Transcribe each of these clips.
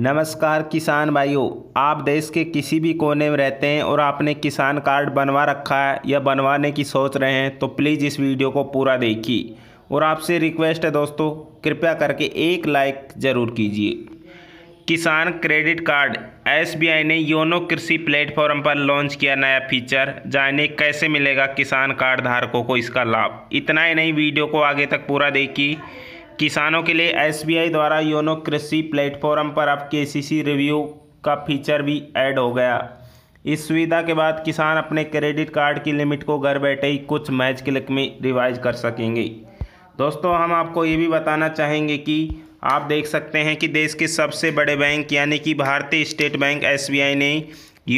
नमस्कार किसान भाइयों, आप देश के किसी भी कोने में रहते हैं और आपने किसान कार्ड बनवा रखा है या बनवाने की सोच रहे हैं तो प्लीज़ इस वीडियो को पूरा देखिए। और आपसे रिक्वेस्ट है दोस्तों, कृपया करके एक लाइक ज़रूर कीजिए। किसान क्रेडिट कार्ड एसबीआई ने योनो कृषि प्लेटफॉर्म पर लॉन्च किया नया फीचर। जाने कैसे मिलेगा किसान कार्ड धारकों को इसका लाभ। इतना ही नहीं, वीडियो को आगे तक पूरा देखिए। किसानों के लिए एसबीआई द्वारा योनो कृषि प्लेटफॉर्म पर अब केसीसी रिव्यू का फीचर भी ऐड हो गया। इस सुविधा के बाद किसान अपने क्रेडिट कार्ड की लिमिट को घर बैठे ही कुछ मैच क्लिक में रिवाइज कर सकेंगे। दोस्तों, हम आपको ये भी बताना चाहेंगे कि आप देख सकते हैं कि देश के सबसे बड़े बैंक यानी कि भारतीय स्टेट बैंक एसबीआई ने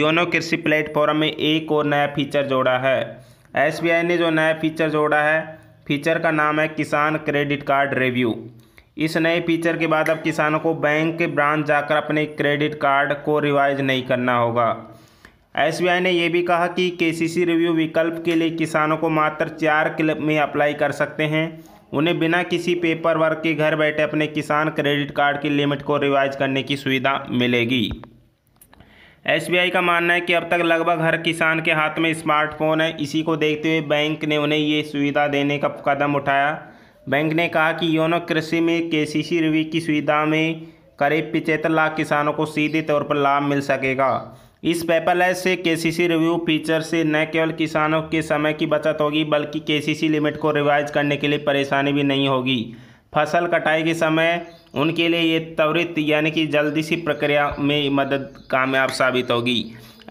योनो कृषि प्लेटफॉर्म में एक और नया फीचर जोड़ा है। एसबीआई ने जो नया फीचर जोड़ा है, फीचर का नाम है किसान क्रेडिट कार्ड रिव्यू। इस नए फीचर के बाद अब किसानों को बैंक के ब्रांच जाकर अपने क्रेडिट कार्ड को रिवाइज नहीं करना होगा। एसबीआई ने यह भी कहा कि केसीसी रिव्यू विकल्प के लिए किसानों को मात्र 4 क्लिक में अप्लाई कर सकते हैं। उन्हें बिना किसी पेपर वर्क के घर बैठे अपने किसान क्रेडिट कार्ड की लिमिट को रिवाइज करने की सुविधा मिलेगी। एसबीआई का मानना है कि अब तक लगभग हर किसान के हाथ में स्मार्टफोन है। इसी को देखते हुए बैंक ने उन्हें ये सुविधा देने का कदम उठाया। बैंक ने कहा कि योनो कृषि में केसीसी रिव्यू की सुविधा में करीब 75 लाख किसानों को सीधे तौर पर लाभ मिल सकेगा। इस पेपरलेस से केसीसी रिव्यू फीचर से न केवल किसानों के समय की बचत होगी, बल्कि केसीसी लिमिट को रिवाइज करने के लिए परेशानी भी नहीं होगी। फसल कटाई के समय उनके लिए ये त्वरित यानी कि जल्दी सी प्रक्रिया में मदद कामयाब साबित होगी।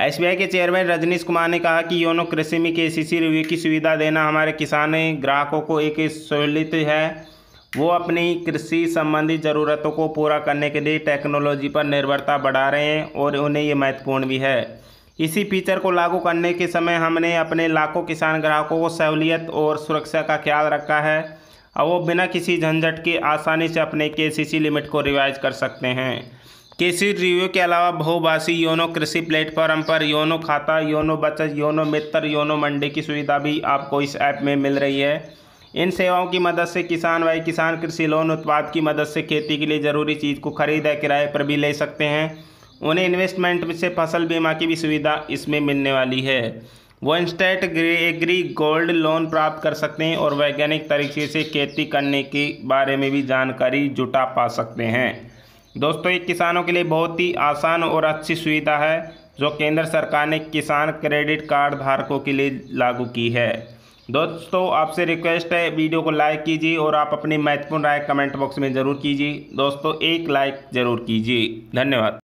एसबीआई के चेयरमैन रजनीश कुमार ने कहा कि योनो कृषि में केसीसी रिव्यू की सुविधा देना हमारे किसान ग्राहकों को एक सहूलियत है। वो अपनी कृषि संबंधी ज़रूरतों को पूरा करने के लिए टेक्नोलॉजी पर निर्भरता बढ़ा रहे हैं और उन्हें ये महत्वपूर्ण भी है। इसी फीचर को लागू करने के समय हमने अपने लाखों किसान ग्राहकों को सहूलियत और सुरक्षा का ख्याल रखा है। अब वो बिना किसी झंझट के आसानी से अपने केसीसी लिमिट को रिवाइज कर सकते हैं। केसीसी रिव्यू के अलावा बहुभाषी योनो कृषि प्लेटफॉर्म पर योनो खाता, योनो बचत, योनो मित्र, योनो मंडी की सुविधा भी आपको इस ऐप में मिल रही है। इन सेवाओं की मदद से किसान भाई किसान कृषि लोन उत्पाद की मदद से खेती के लिए ज़रूरी चीज़ को खरीद या किराए पर भी ले सकते हैं। उन्हें इन्वेस्टमेंट से फसल बीमा की भी सुविधा इसमें मिलने वाली है। वो इंस्टेंट एग्री गोल्ड लोन प्राप्त कर सकते हैं और वैज्ञानिक तरीके से खेती करने के बारे में भी जानकारी जुटा पा सकते हैं। दोस्तों, ये किसानों के लिए बहुत ही आसान और अच्छी सुविधा है जो केंद्र सरकार ने किसान क्रेडिट कार्ड धारकों के लिए लागू की है। दोस्तों, आपसे रिक्वेस्ट है, वीडियो को लाइक कीजिए और आप अपनी महत्वपूर्ण राय कमेंट बॉक्स में ज़रूर कीजिए। दोस्तों, एक लाइक ज़रूर कीजिए। धन्यवाद।